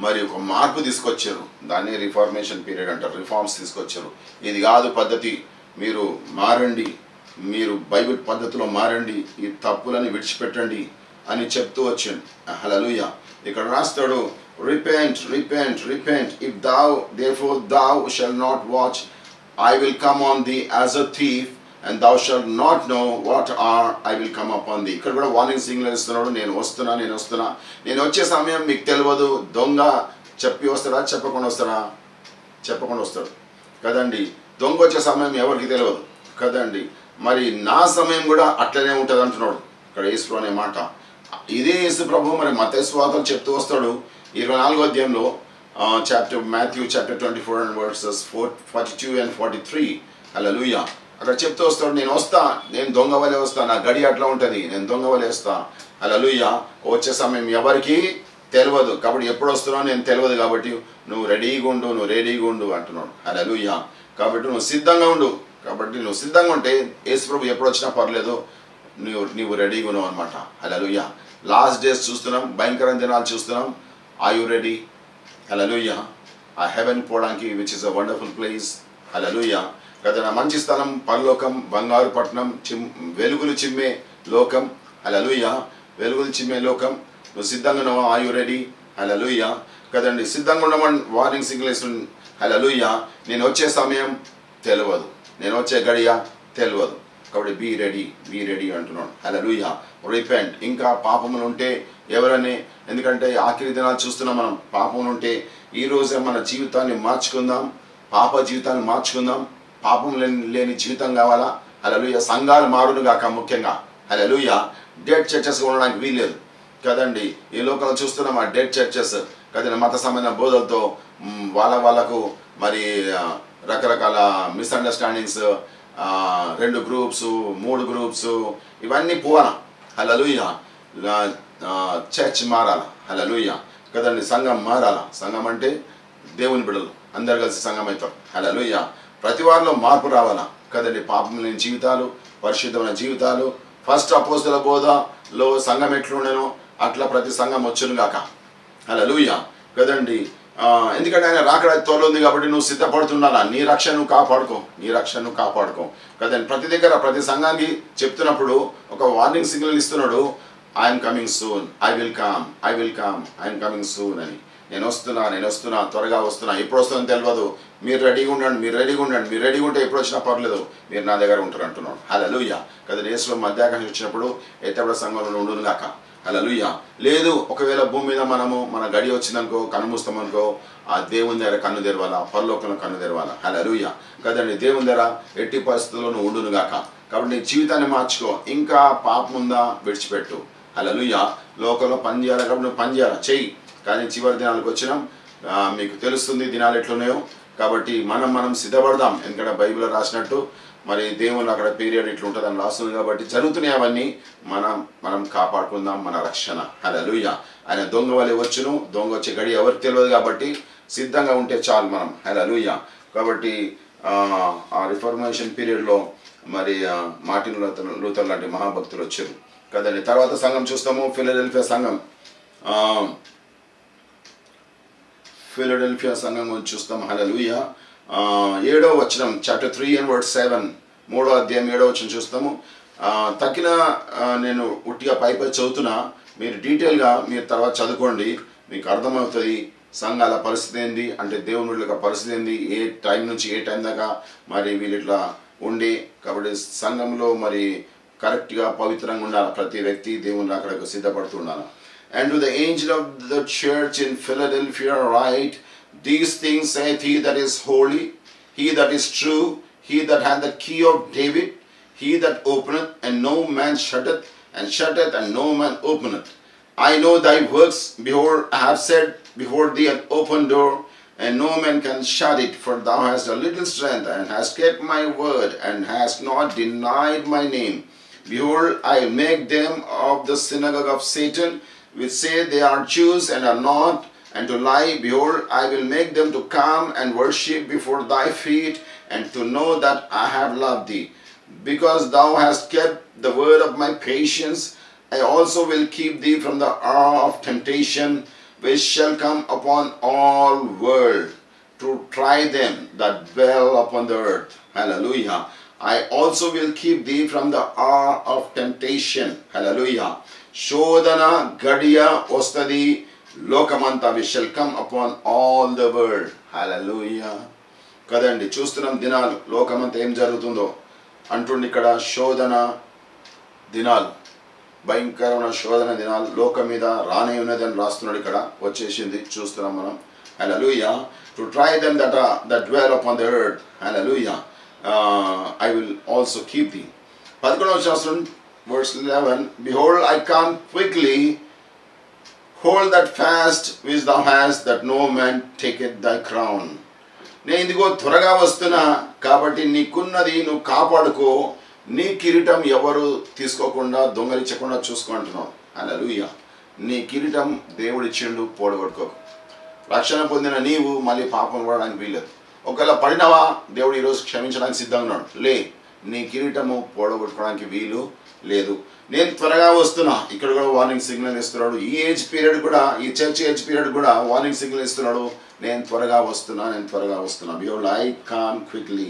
మరి ఒక మార్పు తీసుకొచ్చారు. దాన్ని రిఫార్మేషన్ పీరియడ్ అంటారు. రిఫార్మ్స్ తీసుకొచ్చారు. ఇది కాదు పద్ధతి, మీరు మారండి, మీరు బైబిల్ పద్ధతిలో మారండి, ఈ తప్పులని విడిచిపెట్టండి అని చెప్తూ వచ్చాను. హల్లెలూయా. ఇక్కడ రాస్తాడు repent, repent, repent. If thou therefore thou shalt not watch, I will come on thee as a thief, and thou shalt not know what hour I will come upon thee. ఇక్కడ కూడా warning signal ఇస్తున్నాడు. నేను వస్తున్నా, నేను వస్తున్నా, నేను వచ్చే సమయం మీకు తెలియదు. దొంగ చెప్పి వస్తాడా, చెప్పకుండా వస్తాడా? చెప్పకుండా వస్తాడు కదండి. దొంగ వచ్చే సమయం ఎవరికి తెలియదు కదండి. మరి నా సమయం కూడా అట్లనే ఉంటుంది అంటున్నాడు ఇక్కడ యేసు అనే మాట. ఇదే యేసు ప్రభు మరి మత్తయి సువార్తలో చెప్తూ వస్తాడు. ఇరవై నాలుగో అధ్యాయంలో chapter Matthew chapter twenty four and verses four forty two and forty three హల్లెలూయా అక్కడ చెప్తూ వస్తాడు. నేను వస్తా, నేను దొంగ వలే వస్తా, నా గడి అట్లా ఉంటుంది, నేను దొంగ వలే వస్తా. హల్లెలూయా. వచ్చే సమయం ఎవరికి తెలియదు కాబట్టి ఎప్పుడు వస్తున్నావు నేను తెలియదు, కాబట్టి నువ్వు రెడీగా ఉండు, నువ్వు రెడీగా ఉండు అంటున్నాడు. హల్లెలూయా. కాబట్టి నువ్వు సిద్ధంగా ఉండు, కాబట్టి నువ్వు సిద్ధంగా ఉంటే యేసు ప్రభు ఎప్పుడు వచ్చినా పర్లేదు, నువ్వు నువ్వు రెడీగా ఉన్నావు అనమాట. హల్లెలూయా. లాస్ట్ డేస్ చూస్తున్నాం, భయంకరమైన దినాలు చూస్తున్నాం. Are you ready? Hallelujah. I heaven Podanki, which is a wonderful place. Hallelujah. Kadana manchi sthanam, parlokam, bangaru patnam, chim velugulu chimme lokam. Hallelujah. Velugulu chimme lokam. No siddhanga nava. Are you ready? Hallelujah. Kadandi siddhanga undaman warning signal istun. Hallelujah. Nenu vache samayam teluvadu. Nenu vache gadiya teluvadu. Kabatti be ready, be ready antunnadu. Hallelujah. Repent. Inka papamulu unte ఎవరని, ఎందుకంటే ఆఖరి దినాలు చూస్తున్నాం మనం. పాపం ఉంటే ఈరోజే మన జీవితాన్ని మార్చుకుందాం, పాప జీవితాన్ని మార్చుకుందాం. పాపం లేని లేని జీవితం కావాలా? హల్లెలూయా. సంఘాలు మారును గాక ముఖ్యంగా. హల్లెలూయా. డెడ్ చర్చెస్ ఉండడానికి వీల్లేదు. కదండి ఈ లోకల చూస్తున్న మా డెడ్ చర్చెస్ కదండి మత సంబంధ బోధలతో వాళ్ళ వాళ్ళకు మరి రకరకాల మిస్అండర్స్టాండింగ్స్ రెండు గ్రూప్స్ మూడు గ్రూప్స్ ఇవన్నీ పోవాలా. హల్లెలూయా. చర్చ్ మారాల. హల్లెలూయా కదండి. సంఘం మారాల. సంఘం అంటే దేవుని బిడ్డలు అందరు కలిసి సంఘం అవుతారు. హల్లెలూయా. ప్రతి వారిలో మార్పు రావాలా కదండి. పాపం లేని జీవితాలు, పరిశుద్ధమైన జీవితాలు. ఫస్ట్ అపోస్తుల బోధలో సంఘం ఎట్లుండేనో అట్లా ప్రతి సంఘం వచ్చును గాక. హల్లెలూయా కదండి. ఎందుకంటే ఆయన రాకడ త్వరలో ఉంది కాబట్టి నువ్వు సిద్ధపడుతున్నానా? నీ రక్షణను కాపాడుకో, నీ రక్షణను కాపాడుకో కదండి. ప్రతి దగ్గర ప్రతి సంఘానికి చెప్తున్నప్పుడు ఒక వార్నింగ్ సిగ్నల్ ఇస్తున్నాడు. I'm coming soon, I will come, I will come, I'm coming soon అని. నేను వస్తున్నా, నేను వస్తున్నా, త్వరగా వస్తున్నా. ఎప్పుడు వస్తుందని తెలియదు. మీరు రెడీగా ఉండండి, మీరు రెడీగా ఉండండి. మీరు రెడీగా ఉంటే ఎప్పుడు వచ్చినా పర్లేదు, మీరు నా దగ్గర ఉంటారు అంటున్నాడు. హల్లెలూయా కదా. యేసు మధ్యాకాశం వచ్చినప్పుడు ఎత్తబడ సంఘంలో ఉండును గాక. హల్లెలూయా. లేదు, ఒకవేళ భూమి మీద మనము మన గడి వచ్చిందనుకో, కన్నుమూస్తామనుకో, ఆ దేవుని దగ్గర కన్ను తెరవాలా, పరలోకంలో కన్ను తెరవాలా. హల్లెలూయా కదండి. దేవుని దగ్గర ఎట్టి పరిస్థితుల్లో నువ్వు ఉండును గాక. కాబట్టి నీ జీవితాన్ని మార్చుకో. ఇంకా పాపం ఉందా విడిచిపెట్టు. హల్లెలూయా. లోకంలో పని చేయాలి కాబట్టి నువ్వు పని చేయాలి, చెయ్యి. కానీ చివరి దినాలకు వచ్చినాం, మీకు తెలుస్తుంది దినాలు ఎట్లున్నాయో. కాబట్టి మనం మనం సిద్ధపడదాం. ఎందుకంటే బైబిల్లో రాసినట్టు మరి దేవుని అక్కడ పీరియడ్ ఇట్లుంటుంది అని రాస్తుంది. కాబట్టి జరుగుతున్నాయి అవన్నీ. మనం మనం కాపాడుకుందాం మన రక్షణ. హల్లెలూయా. ఆయన దొంగ వలె వచ్చును, దొంగ వచ్చే గడి ఎవరికి తెలియదు. కాబట్టి సిద్ధంగా ఉంటే చాలు మనం. హల్లెలూయా. కాబట్టి ఆ రిఫర్మేషన్ పీరియడ్లో మరి మార్టిన్ లూథర్ లాంటి మహాభక్తులు వచ్చారు కదండి. తర్వాత సంఘం చూస్తాము, ఫిలడెల్ఫియా సంఘం. ఫిలడెల్ఫియా సంఘం గురించి చూస్తాం. హల్లెలూయా. ఏడో వచనం, chapter three and word seven, మూడో అధ్యాయం ఏడో వచనం చూస్తాము. తక్కిన నేను ఉట్టిగా పైపై చదువుతున్నా, మీరు డీటెయిల్గా మీరు తర్వాత చదువుకోండి, మీకు అర్థమవుతుంది సంఘాల పరిస్థితి ఏంది అంటే, దేవుని యొక్క పరిస్థితి ఏంది, ఏ టైం నుంచి ఏ టైం దాకా మరి వీళ్ళు ఇట్లా ఉండి. కాబట్టి సంఘంలో మరి కరెక్ట్గా పవిత్రంగా ఉండాలి ప్రతి వ్యక్తి, దేవుని అక్కడకు సిద్ధపడుతూ ఉండాలి. And to the angel of the church in Philadelphia write, these things saith he that is holy, he that is true, he that hath the key of David, he that openeth and no man shutteth, and shutteth and no man openeth. I know thy works. Behold, I have set before thee an open door, and no man can shut it. For thou hast a little strength, and hast kept my word, and hast not denied my name. Behold, I make them of the synagogue of Satan, which say they are Jews and are not, and to lie. Behold, I will make them to come and worship before thy feet, and to know that I have loved thee. Because thou hast kept the word of my patience, I also will keep thee from the hour of temptation, which shall come upon all world, to try them that dwell upon the earth. Hallelujah. I also will keep thee from the hour of temptation. Hallelujah. శోధన గడియ వస్తుంది లోకమంతా, which shall come upon all the world. హల్లెలూయా కదండి. చూస్తున్నాం దినాలు, లోకమంతా ఏం జరుగుతుందో అంటుండి. ఇక్కడ శోధన దినాలు, భయంకరమైన శోధన దినాలు లోకం మీద రానే ఉన్నది అని రాస్తున్నాడు. ఇక్కడ వచ్చేసింది చూస్తున్నాం మనం. హల్లెలూయా. To try them that that dwell upon the earth. Hallelujah. I will also keep thee. పదకొండవ శాస్త్రం verse eleven, Behold, I come quickly. Hold that fast which thou hast, that no man taketh thy crown. నేను ఇదిగో త్వరగా వస్తున్నా, కాబట్టి నీకున్నది నువ్వు కాపాడుకో, నీ కిరీటం ఎవరు తీసుకోకుండా దొంగలించకుండా చూసుకుంటున్నావు. హల్లెలూయా. నీ కిరీటం దేవుడిచ్చిండు, పోడగొట్టుకో. రక్షణ పొందిన నీవు మళ్ళీ పాపం పడడానికి వీలదు. ఒకవేళ పడినవా, దేవుడు ఈరోజు క్షమించడానికి సిద్ధంగా ఉన్నాడు. లే, నీ కిరీటము పోడగొట్టుకోవడానికి వీలు లేదు. నేను త్వరగా వస్తున్నా. ఇక్కడ కూడా వార్నింగ్ సిగ్నల్ ఇస్తున్నాడు. ఈ ఏజ్ పీరియడ్ కూడా, ఈ చర్చ్ ఏజ్ పీరియడ్ కూడా వార్నింగ్ సిగ్నల్ ఇస్తున్నాడు. నేను త్వరగా వస్తున్నా, నేను త్వరగా వస్తున్నా. Behold, I come quickly.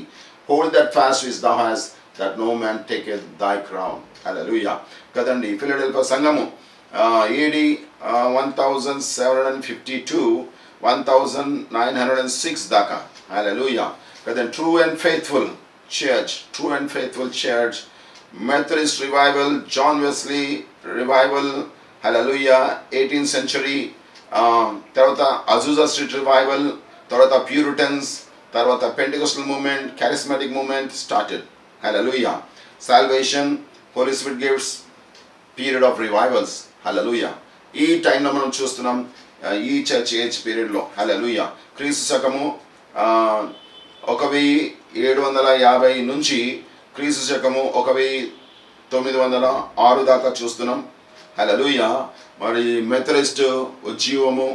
Hold that fast which thou hast, that no man taketh thy crown. Hallelujah. కదండి. ఫిలడెల్ఫియా సంఘము AD one thousand seven hundred and fifty to one thousand nine hundred and six దాకా. హల్లెలూయా కదండి. True and faithful church, true and faithful church, Methodist revival, John Wesley revival, hallelujah, eighteenth century, uh, Tarvata Azusa Street revival, Tarvata Puritans, Tarvata Pentecostal movement, charismatic movement started. Hallelujah. Salvation, Holy Spirit gifts, period of revivals. Hallelujah. ఈ టైంలో మనం చూస్తున్నాం ఈ church age పీరియడ్లో హల్లెలూయా క్రీస్తు శకము ఒక వెయ్యి ఏడు వందల యాభై నుంచి క్రీస్తు శకము ఒక వెయ్యి తొమ్మిది వందల ఆరు దాకా చూస్తున్నాం హల్లెలూయా మరి మెథడిస్ట్ ఉజ్జీవము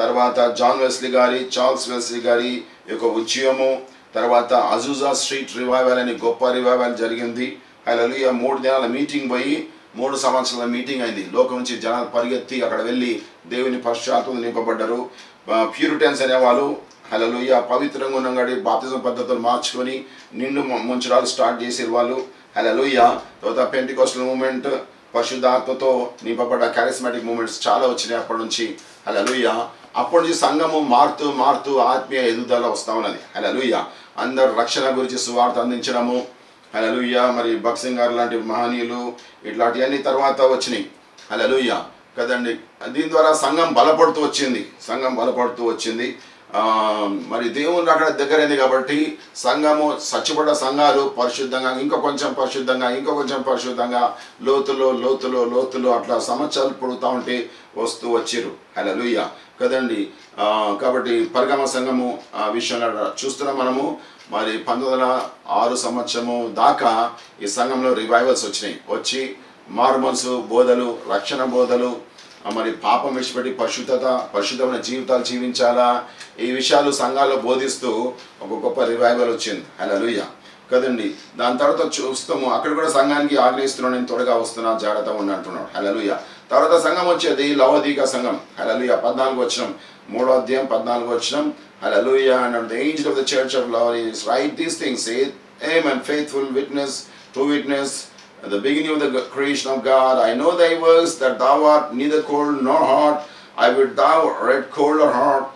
తర్వాత జాన్ వెస్లీ గారి చార్ల్స్ వెస్లీ గారి యొక్క ఉజ్జీవము తర్వాత అజూజా స్ట్రీట్ రివైవల్ అనే గొప్ప రివైవల్ జరిగింది హల్లెలూయా మూడు దినాల మీటింగ్ పోయి మూడు సంవత్సరాల మీటింగ్ అయింది లోకం నుంచి జనాలు పరిగెత్తి అక్కడ వెళ్ళి దేవుని పశ్చాత్తులు నింపబడ్డారు ప్యూరిటన్స్ అనేవాళ్ళు హల్లెలూయా పవిత్రంగా ఉన్నంగాడి బాప్తిజం పద్ధతులు మార్చుకొని నిండు ముంచడాలు స్టార్ట్ చేసేది వాళ్ళు హల్లెలూయా తర్వాత పెంటికోస్టల్ మూమెంట్ పరిశుద్ధాత్మతో నింపబడ్డ క్యారిస్మాటిక్ మూమెంట్స్ చాలా వచ్చినాయి అప్పటి నుంచి హల్లెలూయా అప్పటి నుంచి సంఘము మారుతూ మారుతూ ఆత్మీయ ఎదుగుదల వస్తూ ఉన్నది హల్లెలూయా అందరు రక్షణ గురించి సువార్త అందించడము హల్లెలూయా మరి భక్సింగ్ గారు లాంటి మహనీయులు ఇట్లాంటివన్నీ తర్వాత వచ్చినాయి హల్లెలూయా కదండి దీని ద్వారా సంఘం బలపడుతూ వచ్చింది సంఘం బలపడుతూ వచ్చింది మరి దేవుని అక్కడ దగ్గరైంది కాబట్టి సంఘము సచ్చిపడ్డ సంఘాలు పరిశుద్ధంగా ఇంకా కొంచెం పరిశుద్ధంగా ఇంకా కొంచెం పరిశుద్ధంగా లోతులో లోతులో లోతులో అట్లా సంవత్సరాలు పొడుతూ ఉంటే వస్తూ వచ్చారు హల్లెలూయా కదండి కాబట్టి పరిగమ సంఘము విషయంలో చూస్తున్నాం మనము మరి పంతొమ్మిది వందల ఆరు సంవత్సరము దాకా ఈ సంఘంలో రివైవల్స్ వచ్చినాయి వచ్చి మార్మల్సు బోధలు రక్షణ బోధలు మరి పాపం విడిచిపెట్టి పరిశుద్ధత పరిశుద్ధమైన జీవితాలు జీవించాలా ఈ విషయాలు సంఘాల్లో బోధిస్తూ ఒక గొప్ప రివైవల్ వచ్చింది హల్లెలూయా కదండి దాని తర్వాత చూస్తాము అక్కడ కూడా సంఘానికి ఆగ్రహిస్తున్నాను నేను త్వరగా వస్తున్నా జాగ్రత్తగా ఉన్నా అంటున్నాడు హల్లెలూయా తర్వాత సంఘం వచ్చేది లవోదికా సంఘం హల్లెలూయా పద్నాలుగు వచనం మూడో అధ్యాయం పద్నాలుగు వచనం హల్లెలూయా and the angel of the church of Laodicea write these things say amen faithful witness true witness at the beginning of the creation of God I know thy works that thou art neither cold nor hot I would thou art cold or hot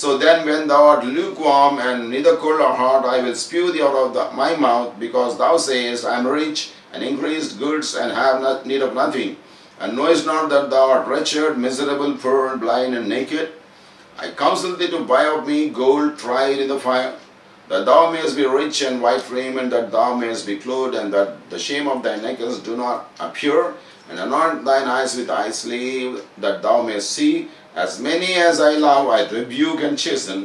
so then when thou art lukewarm and neither cold or hot I will spew thee out of the, my mouth because thou sayest I am rich and increased goods and have not need of nothing and knowest not that thou art wretched, miserable, poor, blind, and naked? I counsel thee to buy of me gold tried in the fire, that thou mayest be rich, and white raiment, that thou mayest be clothed, and that the shame of thy nakedness do not appear. And anoint thine eyes with eye salve, that thou mayest see. As many as I love, I rebuke and chasten.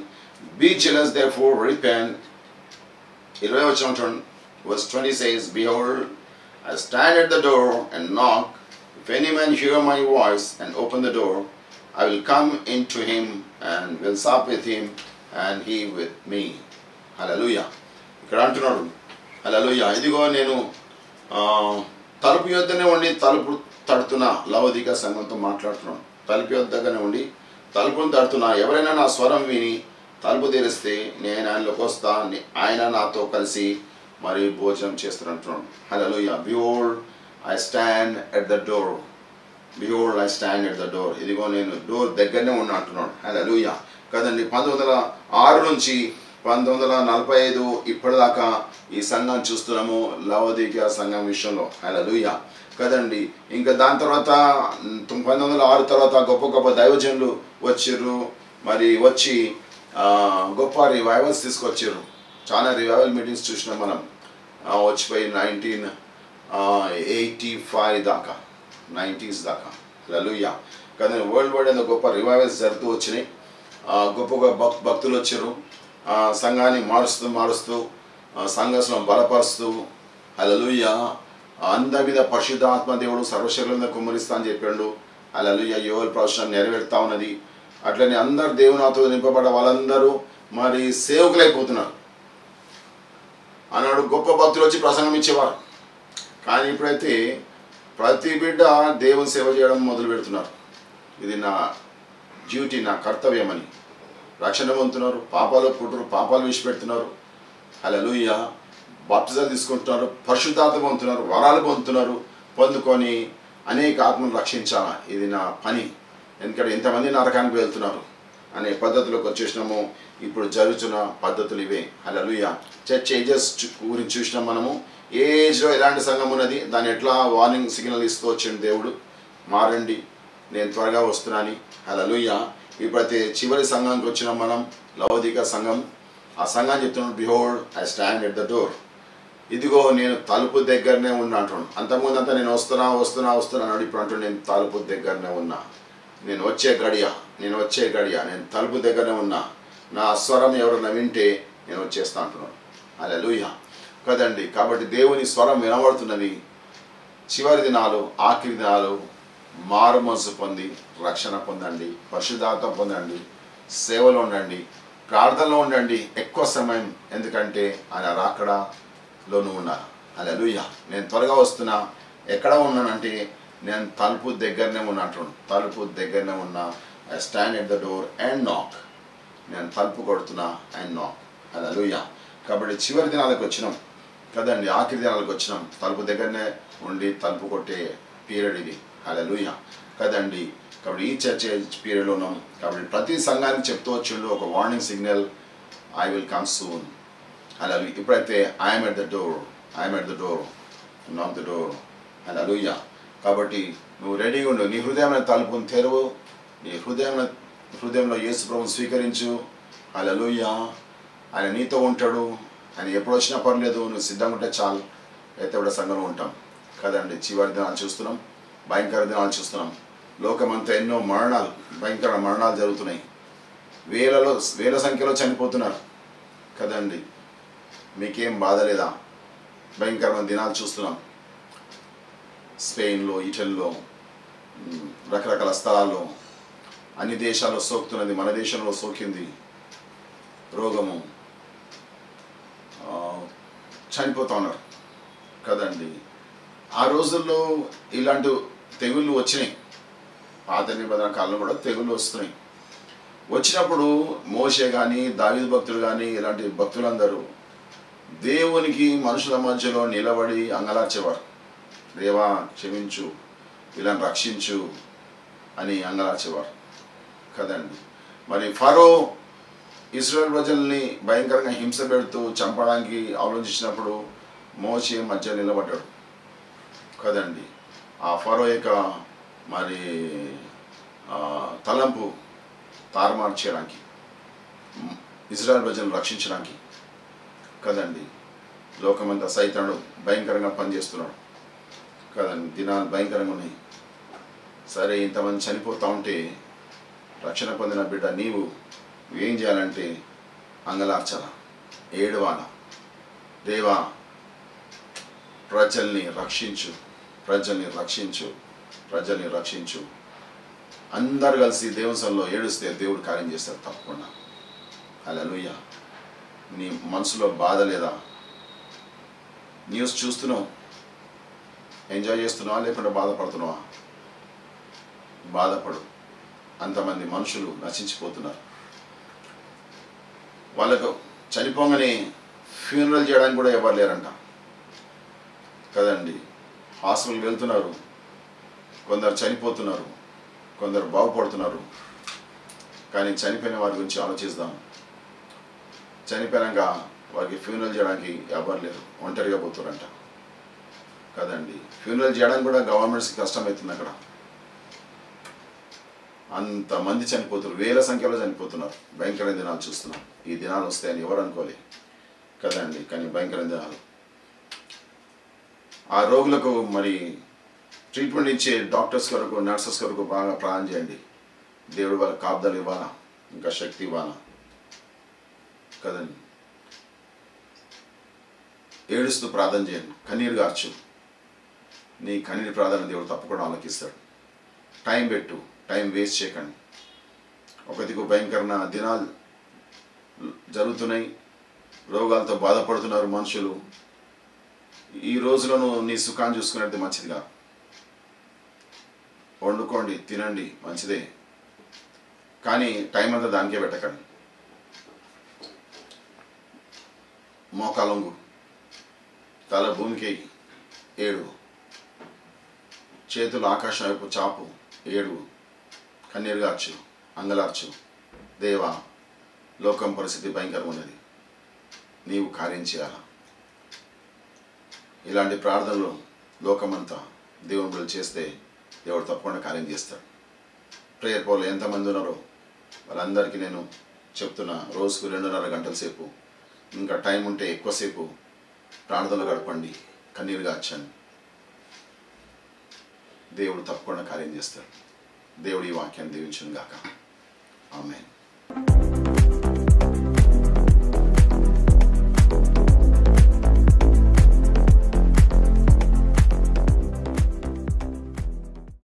Be jealous, therefore, repent. eleven verse twenty says, Behold, I stand at the door and knock. If any man hear my voice and open the door, I will come into him and will sup with him and he with me. Hallelujah. ఇక్కడ అంటున్నాడు హల్లెలూయా ఇదిగో నేను తలుపు యొద్దనే ఉండి తలుపు తడుతున్నా లవోదికా సంఘంతో మాట్లాడుతున్నాను తలుపు యొద్దగానే ఉండి తలుపును తడుతున్నా ఎవరైనా నా స్వరం విని తలుపు తెరిస్తే నేను ఆయనలోకి వస్తా ఆయన నాతో కలిసి మరి భోజనం చేస్తాను అంటున్నాడు hallelujah behold I stand at the door. Behold, I stand at the door. ఇదిగో నేను డోర్ దగ్గరనే ఉన్నా అంటున్నాడు హల్లెలూయా కదండి పంతొమ్మిది వందల ఆరు నుంచి పంతొమ్మిది వందల నలభై ఐదు ఇప్పటిదాకా ఈ సంఘం చూస్తున్నాము లవోదికా సంఘం విషయంలో హల్లెలూయా కదండి ఇంకా దాని తర్వాత పంతొమ్మిది వందల ఆరు తర్వాత గొప్ప గొప్ప దైవజనులు వచ్చిర్రు మరి వచ్చి గొప్ప రివైవల్స్ తీసుకొచ్చిర్రు చాలా రివైవల్ మీటింగ్స్ చూసినాం మనం వచ్చిపోయి నైన్టీన్ ఎయిటీ ఫైవ్ దాకా నైంటీస్ దాకా హల్లెలూయా కానీ వరల్డ్ వైడ్ అంత గొప్ప రివైవల్స్ జరుగుతూ వచ్చినాయి గొప్పగా భక్ భక్తులు వచ్చారు సంఘాన్ని మారుస్తూ మారుస్తూ సంఘం బలపరుస్తూ హల్లెలూయా అందరి మీద పరిశుద్ధాత్మ దేవుడు సర్వశక్తుల మీద కుమ్మరిస్తా అని చెప్పాడు హల్లెలూయా యోవేల్ ప్రవచనం నెరవేరుతా ఉన్నది అట్లనే అందరు దేవునితో నింపబడ్డ వాళ్ళందరూ మరి సేవకులైపోతున్నారు అన్నాడు గొప్ప భక్తులు వచ్చి ప్రసంగం ఇచ్చేవారు కానీ ఇప్పుడైతే ప్రతి బిడ్డ దేవుని సేవ చేయడం మొదలు పెడుతున్నారు ఇది నా డ్యూటీ నా కర్తవ్యం అని రక్షణ పొందుతున్నారు పాపాలు పుట్టరు పాపాలు విడిచిపెడుతున్నారు హల్లెలూయా బాప్తిజం తీసుకుంటున్నారు పరిశుద్ధాత్మ పొందుతున్నారు వరాలు పొందుతున్నారు పొందుకొని అనేక ఆత్మను రక్షించాలా ఇది నా పని ఎందుకంటే ఇంతమంది నరకానికి వెళ్తున్నారు అనే పద్ధతిలోకి వచ్చేసినాము ఇప్పుడు జరుగుతున్న పద్ధతులు ఇవే హల్లెలూయా చర్చ్ ఏజెస్ గురించి చూసినాం మనము ఏ ఏజ్లో ఎలాంటి సంఘం ఉన్నది దాన్ని ఎట్లా వార్నింగ్ సిగ్నల్ ఇస్తూ వచ్చింది దేవుడు మారండి నేను త్వరగా వస్తున్నాను హల్లెలూయా ఇప్పుడైతే చివరి సంఘానికి వచ్చినాం మనం లవోదికా సంఘం ఆ సంఘం చెప్తున్నాడు behold I stand at the door ఇదిగో నేను తలుపు దగ్గరనే ఉన్నా అంటున్నాను అంతకుముందంతా నేను వస్తున్నా వస్తున్నా వస్తున్నాను ఇప్పుడు అంటూ నేను తలుపు దగ్గరనే ఉన్నా నేను వచ్చే గడియ నేను వచ్చే గడియ నేను తలుపు దగ్గరనే ఉన్నా, నా స్వరం ఎవరైనా వింటే నేను వచ్చేస్తా అంటున్నాను. హల్లెలూయా కదండి. కాబట్టి దేవుని స్వరం వినబడుతున్నది. చివరి దినాలు, ఆఖరి దినాలు మారు మనసు పొంది రక్షణ పొందండి, పరిశుద్ధాత్మ పొందండి, సేవలో ఉండండి, ప్రార్థనలో ఉండండి ఎక్కువ సమయం. ఎందుకంటే ఆయన రాకడలోనూ ఉన్నారు. హల్లెలూయా నేను త్వరగా వస్తున్నా. ఎక్కడ ఉన్నానంటే నేను తలుపు దగ్గరనే ఉన్నా అంటున్నాను. తలుపు దగ్గరనే ఉన్నా. I stand at the door and knock. నేను తలుపు కొడుతున్నా అండ్ నాక్. హల్లెలూయా కాబట్టి చివరి దినాలకు వచ్చినాం కదండి, ఆఖరి దినాలకు వచ్చినాం. తలుపు దగ్గరనే ఉండి తలుపు కొట్టే పీరియడ్ ఇది. హల్లెలూయా కదండి. కాబట్టి ఈ చర్చ పీరియడ్లో ఉన్నాం. కాబట్టి ప్రతి సంఘానికి చెప్తూ వచ్చిండు ఒక warning signal, I will come soon. హల్లెలూయా ఇప్పుడైతే I'm at the door, I'm at the door, knock the door. హల్లెలూయా కాబట్టి నువ్వు రెడీగా ఉండు. నీ హృదయమైన తలుపును తెరువు. నీ హృదయమైన హృదయంలో యేసు ప్రభువును స్వీకరించు. హల్లెలూయా ఆయన నీతో ఉంటాడు. ఆయన ఎప్పుడు వచ్చినా పర్లేదు, నువ్వు సిద్ధంగా ఉంటే చాలు. అయితే కూడా సంఘంలో ఉంటాం కదండి. చివరి దినాలు చూస్తున్నాం, భయంకర దినాలు చూస్తున్నాం. లోకమంతా ఎన్నో మరణాలు, భయంకర మరణాలు జరుగుతున్నాయి. వేలలో వేల సంఖ్యలో చనిపోతున్నారు కదండి. మీకేం బాధ లేదా? భయంకరమైన దినాలు చూస్తున్నాం. స్పెయిన్లో, ఇటలీలో, రకరకాల స్థలాల్లో, అన్ని దేశాల్లో సోకుతున్నది. మన దేశంలో సోకింది రోగము. చనిపోతూ ఉన్నారు కదండి. ఆ రోజుల్లో ఇలాంటి తెగుళ్ళు వచ్చినాయి. పాత నిబంధన కాలంలో కూడా తెగుళ్ళు వస్తున్నాయి. వచ్చినప్పుడు మోషే కానీ, దావీదు భక్తులు కానీ, ఇలాంటి భక్తులందరూ దేవునికి మనుషుల మధ్యలో నిలబడి అంగలార్చేవారు. దేవా క్షమించు, ఇలా రక్షించు అని అంగలార్చేవారు కదండి. మరి ఫరో ఇస్రాయేల్ ప్రజల్ని భయంకరంగా హింస పెడుతూ చంపడానికి ఆలోచించినప్పుడు మోషే మధ్య నిలబడ్డాడు కదండి. ఆ ఫరో యొక్క మరి తలంపు తారుమారు చేయడానికి, ఇస్రాయేల్ ప్రజలను రక్షించడానికి కదండి. లోకమంతా సైతానుడు భయంకరంగా పనిచేస్తున్నాడు కదండి. దినాలు భయంకరంగా ఉన్నాయి. సరే, ఇంతమంది చనిపోతూ ఉంటే రక్షణ పొందిన బిడ్డ నీవు ఏం చేయాలంటే అంగలార్చాల, ఏడవాల. దేవా ప్రజల్ని రక్షించు, ప్రజల్ని రక్షించు, ప్రజల్ని రక్షించు. అందరు కలిసి దేవునిలో ఏడుస్తే దేవుడు కార్యం చేస్తారు తప్పకుండా. హల్లెలూయా నీ మనసులో బాధ లేదా? న్యూస్ చూస్తున్నావు, ఎంజాయ్ చేస్తున్నావా లేకుండా బాధపడుతున్నావా? బాధపడు. అంతమంది మనుషులు నశించిపోతున్నారు. వాళ్ళకు చనిపోగానే ఫ్యూనరల్ చేయడానికి కూడా ఎవరు లేరంట కదండి. హాస్పిటల్కి వెళ్తున్నారు, కొందరు చనిపోతున్నారు, కొందరు బాగుపడుతున్నారు. కానీ చనిపోయిన వారి గురించి ఆలోచిద్దాం. చనిపోయాక వారికి ఫ్యూనరల్ చేయడానికి ఎవరు లేరు, ఒంటరిగా పోతారంట కదండి. ఫ్యూనరల్ చేయడానికి కూడా గవర్నమెంట్స్కి కష్టమవుతుంది. అక్కడ అంతమంది చనిపోతున్నారు, వేల సంఖ్యలో చనిపోతున్నారు. భయంకరమైన దినాలు చూస్తున్నాం. ఈ దినాలు వస్తాయని ఎవరు అనుకోలే కదండి. కానీ భయంకరమైన దినాలు. ఆ రోగులకు మరి ట్రీట్మెంట్ ఇచ్చే డాక్టర్స్ కొరకు, నర్సెస్ కొరకు బాగా ప్రార్థన చేయండి. దేవుడు వాళ్ళ కాపుదలు ఇవ్వాలా, ఇంకా శక్తి ఇవ్వాలా కదండి. ఏడుస్తూ ప్రార్థన చేయండి, కన్నీరు గార్చు. నీ కన్నీరు ప్రార్థన దేవుడు తప్పకుండా ఆలకిస్తాడు. టైం పెట్టు, టైం వేస్ట్ చేయకండి. ఒకదికు భయంకరమైన దినాలు జరుగుతున్నాయి, రోగాలతో బాధపడుతున్నారు మనుషులు. ఈ రోజులను నీ సుఖాన్ని చూసుకునేది మంచిదిగా. వండుకోండి, తినండి, మంచిదే. కానీ టైం అంతా దానికే పెట్టకండి. మోకాలొంగు, తల భూమికి ఏడు, చేతులు ఆకాశం వైపు చాపు, ఏడు, కన్నీరు గార్చు, అంగలార్చు. దేవా లోకం పరిస్థితి భయంకరంగా ఉన్నది, నీవు కార్యం చేయాలా. ఇలాంటి ప్రార్థనలు లోకమంతా దేవుని బిడ్డలు చేస్తే దేవుడు తప్పకుండా కార్యం చేస్తాడు. ప్రేయర్ పోలు ఎంతమంది ఉన్నారో వాళ్ళందరికీ నేను చెప్తున్నా, రోజుకు రెండున్నర గంటల సేపు, ఇంకా టైం ఉంటే ఎక్కువసేపు ప్రార్థనలు గడపండి, కన్నీరు గార్చండి. దేవుడు తప్పకుండా కార్యం చేస్తాడు. దేవుడి వాక్యం దీవించును గాక. ఆమేన్.